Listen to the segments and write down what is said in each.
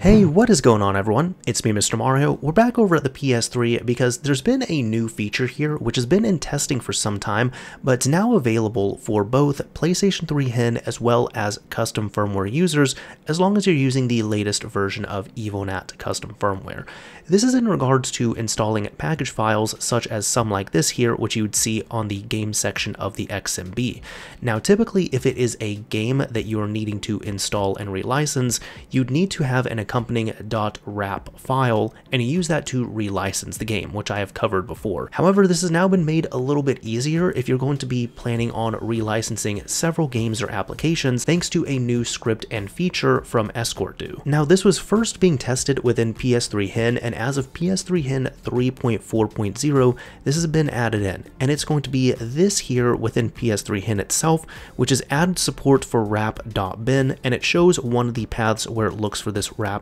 Hey, what is going on everyone? It's me, Mr. Mario. We're back over at the PS3 because there's been a new feature here which has been in testing for some time, but it's now available for both PlayStation 3 HEN as well as custom firmware users, as long as you're using the latest version of Evilnat custom firmware. This is in regards to installing package files such as some like this here, which you would see on the game section of the XMB. Now, typically if it is a game that you are needing to install and relicense, you'd need to have an accompanying .rap file, and you use that to relicense the game, which I have covered before. However, this has now been made a little bit easier if you're going to be planning on relicensing several games or applications, thanks to a new script and feature from EscorTu. Now, this was first being tested within PS3HEN, and as of PS3HEN 3.4.0, this has been added in, and it's going to be this here within PS3HEN itself, which is added support for rap.bin, and it shows one of the paths where it looks for this rap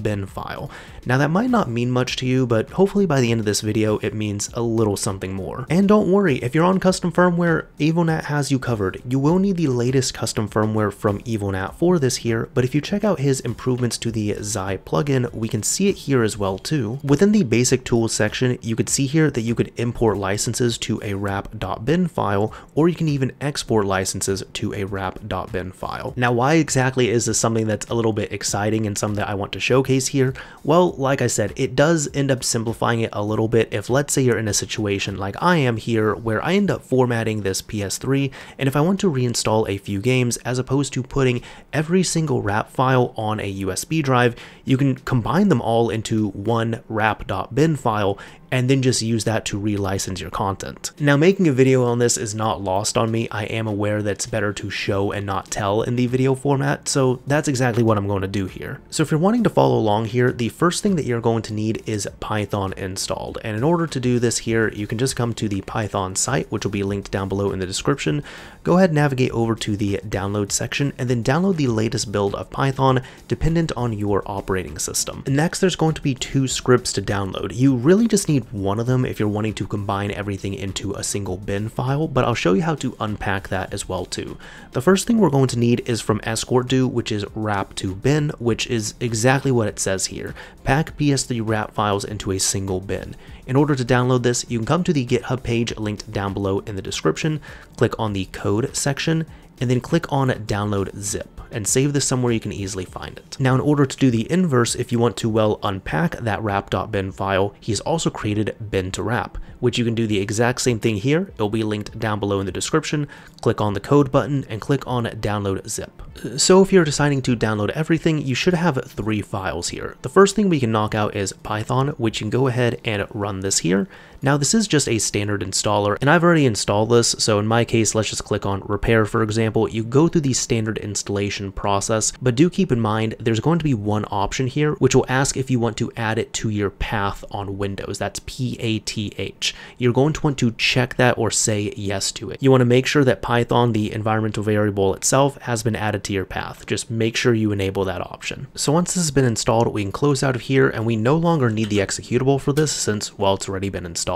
.bin file. Now that might not mean much to you, but hopefully by the end of this video it means a little something more. And don't worry, if you're on custom firmware, Evilnat has you covered. You will need the latest custom firmware from Evilnat for this here, but if you check out his improvements to the ZY plugin, we can see it here as well too. Within the basic tools section, you could see here that you could import licenses to a rap.bin file, or you can even export licenses to a rap.bin file. Now why exactly is this something that's a little bit exciting and something that I want to showcase here? Well, like I said, it does end up simplifying it a little bit if, let's say, you're in a situation like I am here where I end up formatting this PS3, and if I want to reinstall a few games, as opposed to putting every single rap file on a USB drive, you can combine them all into one rap.bin file and then just use that to relicense your content. Now, making a video on this is not lost on me. I am aware that it's better to show and not tell in the video format, so that's exactly what I'm going to do here. So if you're wanting to follow along here, the first thing that you're going to need is Python installed. And in order to do this here, you can just come to the Python site, which will be linked down below in the description. Go ahead and navigate over to the download section and then download the latest build of Python dependent on your operating system. Next, there's going to be two scripts to download. You really just need one of them if you're wanting to combine everything into a single bin file, but I'll show you how to unpack that as well too. The first thing we're going to need is from EscorTu, which is rap2bin, which is exactly what it says here. Pack PS3 rap files into a single bin. In order to download this, you can come to the GitHub page linked down below in the description, click on the code section, and then click on download zip and save this somewhere you can easily find it. Now, in order to do the inverse, if you want to unpack that rap.bin file, he's also created bin2rap, which you can do the exact same thing here. It'll be linked down below in the description. Click on the code button and click on download zip. So if you're deciding to download everything, you should have three files here. The first thing we can knock out is Python, which you can go ahead and run this here. Now this is just a standard installer, and I've already installed this, so in my case, let's just click on repair for example. You go through the standard installation process, but do keep in mind there's going to be one option here which will ask if you want to add it to your path on Windows. That's PATH. You're going to want to check that or say yes to it. You want to make sure that Python, the environmental variable itself, has been added to your path. Just make sure you enable that option. So once this has been installed, we can close out of here, and we no longer need the executable for this since, well, it's already been installed.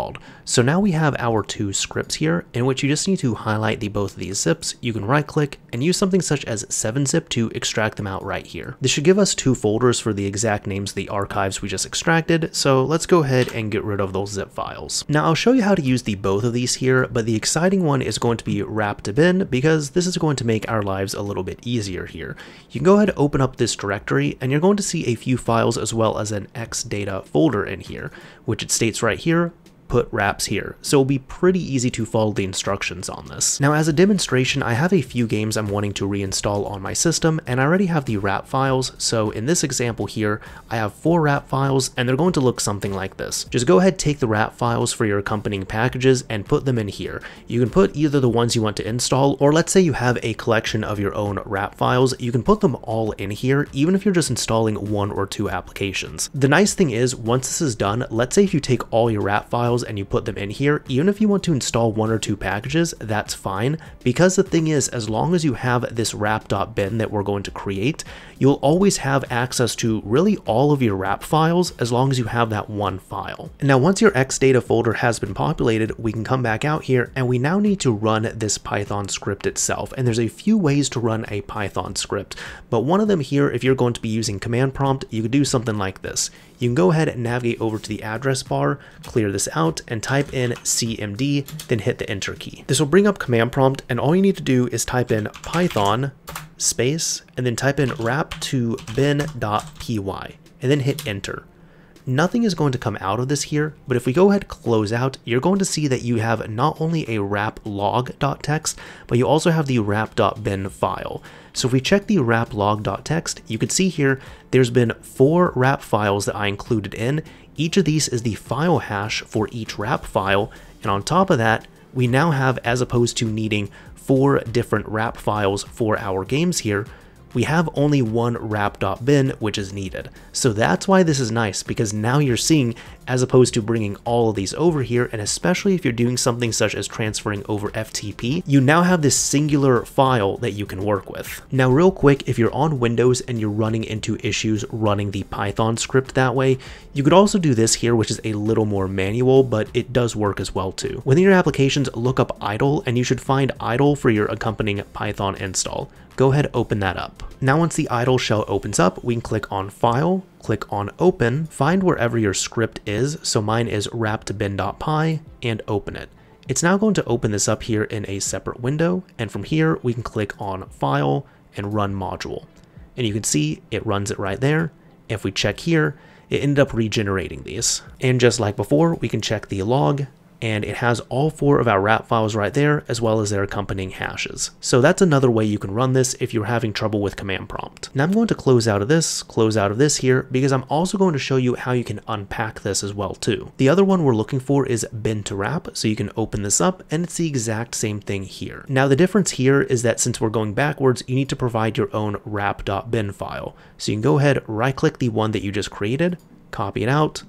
So now we have our two scripts here, in which you just need to highlight both of these zips. You can right click and use something such as 7-Zip to extract them out right here. This should give us two folders for the exact names of the archives we just extracted, so let's go ahead and get rid of those zip files. Now I'll show you how to use both of these here, but the exciting one is going to be rap2bin, because this is going to make our lives a little bit easier here. You can go ahead and open up this directory, and you're going to see a few files as well as an Xdata folder in here, which it states right here, put raps here, so it'll be pretty easy to follow the instructions on this. Now, as a demonstration, I have a few games I'm wanting to reinstall on my system, and I already have the rap files, so in this example here, I have 4 rap files, and they're going to look something like this. Just go ahead, take the rap files for your accompanying packages, and put them in here. You can put either the ones you want to install, or let's say you have a collection of your own rap files, you can put them all in here, even if you're just installing 1 or 2 applications. The nice thing is, once this is done, let's say if you take all your rap files files and you put them in here, even if you want to install 1 or 2 packages, that's fine, because the thing is, as long as you have this rap.bin that we're going to create, you'll always have access to really all of your rap files as long as you have that one file. Now, once your Xdata folder has been populated, we can come back out here and we now need to run this Python script itself. And there's a few ways to run a Python script, but one of them here, if you're going to be using command prompt, you could do something like this. You can go ahead and navigate over to the address bar, clear this out, and type in CMD, then hit the enter key. This will bring up command prompt, and all you need to do is type in Python space, and then type in rap2bin.py, and then hit enter. Nothing is going to come out of this here, but if we go ahead close out, you're going to see that you have not only a rap log.txt, but you also have the rap.bin file. So if we check the rap log.txt, you can see here there's been 4 rap files that I included in. Each of these is the file hash for each rap file, and on top of that, we now have, as opposed to needing 4 different rap files for our games here, we have only one rap.bin which is needed. So that's why this is nice, because now you're seeing, as opposed to bringing all of these over here, and especially if you're doing something such as transferring over FTP, you now have this singular file that you can work with. Now real quick, if you're on Windows and you're running into issues running the Python script that way, you could also do this here, which is a little more manual, but it does work as well too. Within your applications, look up Idle, and you should find Idle for your accompanying Python install. Go ahead, open that up. Now once the idle shell opens up, we can click on File, click on Open, find wherever your script is, so mine is rap2bin.py, and open it. It's now going to open this up here in a separate window, and from here we can click on File and Run Module. And you can see it runs it right there. If we check here, it ended up regenerating these. And just like before, we can check the log, and it has all 4 of our rap files right there, as well as their accompanying hashes. So that's another way you can run this if you're having trouble with command prompt. Now I'm going to close out of this here, because I'm also going to show you how you can unpack this as well too. The other one we're looking for is bin2rap, so you can open this up, and it's the exact same thing here. Now the difference here is that since we're going backwards, you need to provide your own rap.bin file. So you can go ahead, right-click the one that you just created, copy it out,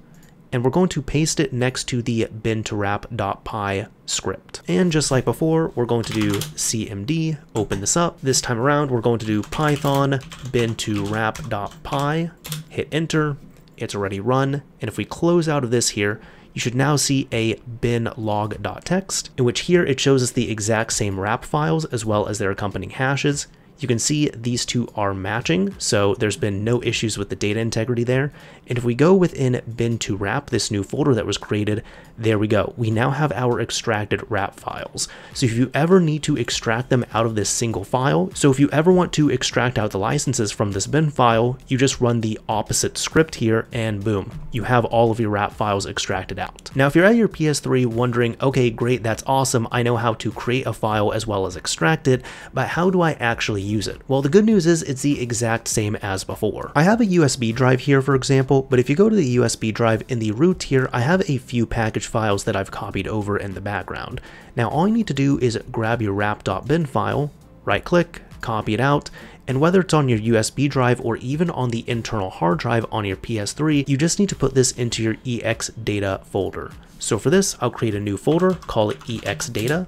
and we're going to paste it next to the bin2rap.py script. And just like before, we're going to do CMD, open this up. This time around, we're going to do Python bin2rap.py, hit enter, it's already run. And if we close out of this here, you should now see a bin log.txt, in which here it shows us the exact same rap files as well as their accompanying hashes. You can see these 2 are matching, so there's been no issues with the data integrity there. And if we go within bin2rap, this new folder that was created, there we go. We now have our extracted rap files. So if you ever need to extract them out of this single file, so if you ever want to extract out the licenses from this bin file, you just run the opposite script here and boom, you have all of your rap files extracted out. Now, if you're at your PS3 wondering, okay, great, that's awesome. I know how to create a file as well as extract it, but how do I actually use it? Well, the good news is it's the exact same as before. I have a USB drive here, for example, but if you go to the USB drive in the root here, I have a few package files that I've copied over in the background. Now, all you need to do is grab your rap.bin file, right-click, copy it out, and whether it's on your USB drive or even on the internal hard drive on your PS3, you just need to put this into your EXData folder. So for this, I'll create a new folder, call it EXData,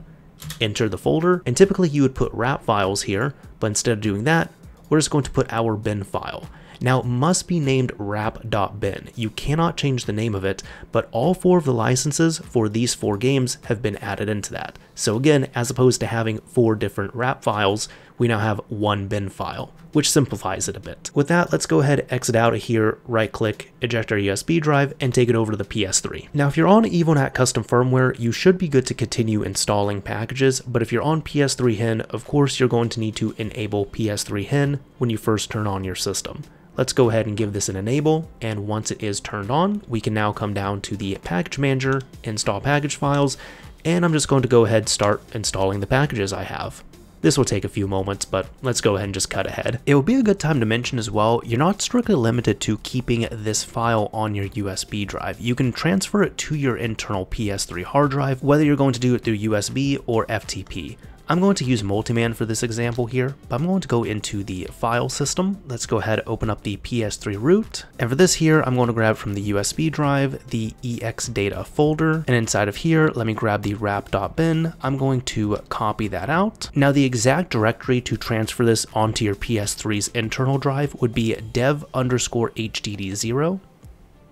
enter the folder, and typically you would put rap files here, but instead of doing that, we're just going to put our bin file. Now, it must be named rap.bin. You cannot change the name of it, but all 4 of the licenses for these 4 games have been added into that. So again, as opposed to having 4 different rap files, we now have one bin file, which simplifies it a bit. With that, let's go ahead, exit out of here, right-click, eject our USB drive, and take it over to the PS3. Now, if you're on Evilnat custom firmware, you should be good to continue installing packages, but if you're on PS3HEN, of course, you're going to need to enable PS3HEN when you first turn on your system. Let's go ahead and give this an enable, and once it is turned on, we can now come down to the package manager, install package files, and I'm just going to go ahead and start installing the packages I have. This will take a few moments, but let's go ahead and just cut ahead. It will be a good time to mention as well, you're not strictly limited to keeping this file on your USB drive. You can transfer it to your internal PS3 hard drive, whether you're going to do it through USB or FTP. I'm going to use Multiman for this example here, but I'm going to go into the file system. Let's go ahead and open up the PS3 root. And for this here, I'm going to grab from the USB drive the exdata folder. And inside of here, let me grab the rap.bin. I'm going to copy that out. Now the exact directory to transfer this onto your PS3's internal drive would be dev_hdd0.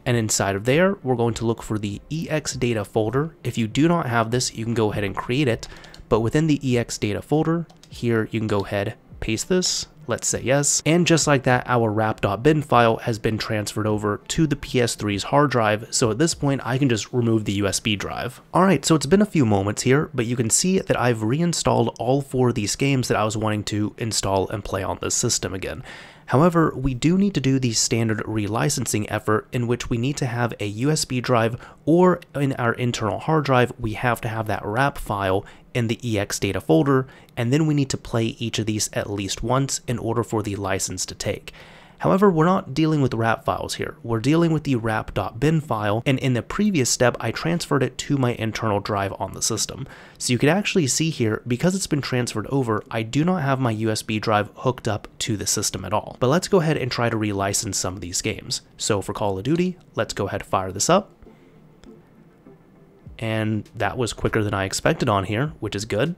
And inside of there, we're going to look for the exdata folder. If you do not have this, you can go ahead and create it. But within the exdata folder, here you can go ahead, paste this, let's say yes. And just like that, our rap.bin file has been transferred over to the PS3's hard drive. So at this point, I can just remove the USB drive. All right, so it's been a few moments here, but you can see that I've reinstalled all four of these games that I was wanting to install and play on this system again. However, we do need to do the standard relicensing effort in which we need to have a USB drive, or in our internal hard drive, we have to have that rap file in the exdata folder, and then we need to play each of these at least once in order for the license to take. However, we're not dealing with rap files here. We're dealing with the rap.bin file, and in the previous step, I transferred it to my internal drive on the system. So you can actually see here, because it's been transferred over, I do not have my USB drive hooked up to the system at all. But let's go ahead and try to relicense some of these games. So for Call of Duty, let's go ahead and fire this up. And that was quicker than I expected on here, which is good.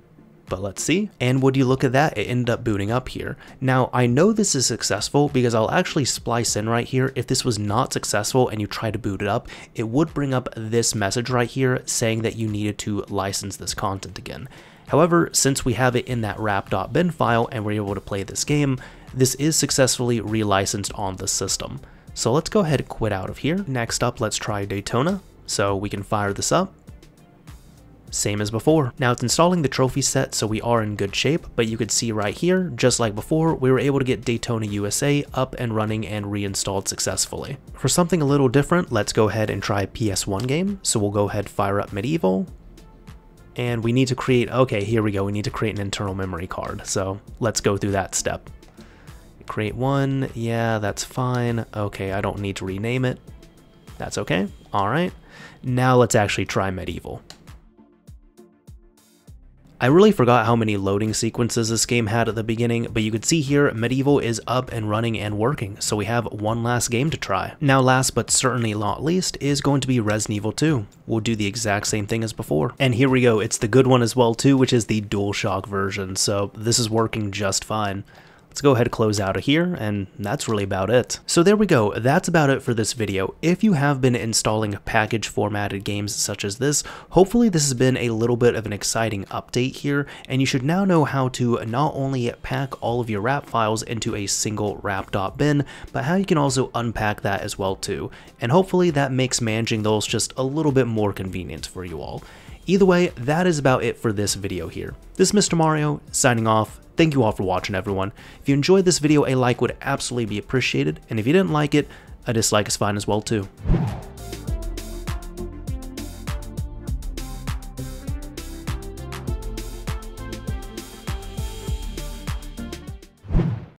But let's see. And would you look at that, it ended up booting up here. Now I know this is successful because I'll actually splice in right here. If this was not successful and you try to boot it up, it would bring up this message right here saying that you needed to license this content again. However, since we have it in that rap.bin file and we're able to play this game, this is successfully relicensed on the system. So let's go ahead and quit out of here. Next up, let's try Daytona. So we can fire this up. Same as before. Now it's installing the trophy set, so we are in good shape, but you could see right here, just like before, we were able to get Daytona USA up and running and reinstalled successfully. For something a little different, let's go ahead and try a PS1 game. So we'll go ahead, fire up Medieval, and we need to create, okay, here we go. We need to create an internal memory card. So let's go through that step. Create one. Yeah, that's fine. Okay, I don't need to rename it. That's okay. All right. Now let's actually try Medieval. I really forgot how many loading sequences this game had at the beginning, but you could see here Medieval is up and running and working, so we have one last game to try. Now last but certainly not least is going to be Resident Evil 2. We'll do the exact same thing as before. And here we go, it's the good one as well too, which is the DualShock version, so this is working just fine. Let's go ahead and close out of here, and that's really about it. So there we go, that's about it for this video. If you have been installing package formatted games such as this, hopefully this has been a little bit of an exciting update here, and you should now know how to not only pack all of your rap files into a single rap.bin, but how you can also unpack that as well too. And hopefully that makes managing those just a little bit more convenient for you all. Either way, that is about it for this video here. This is Mr. Mario, signing off. Thank you all for watching, everyone. If you enjoyed this video, a like would absolutely be appreciated, and if you didn't like it, a dislike is fine as well too.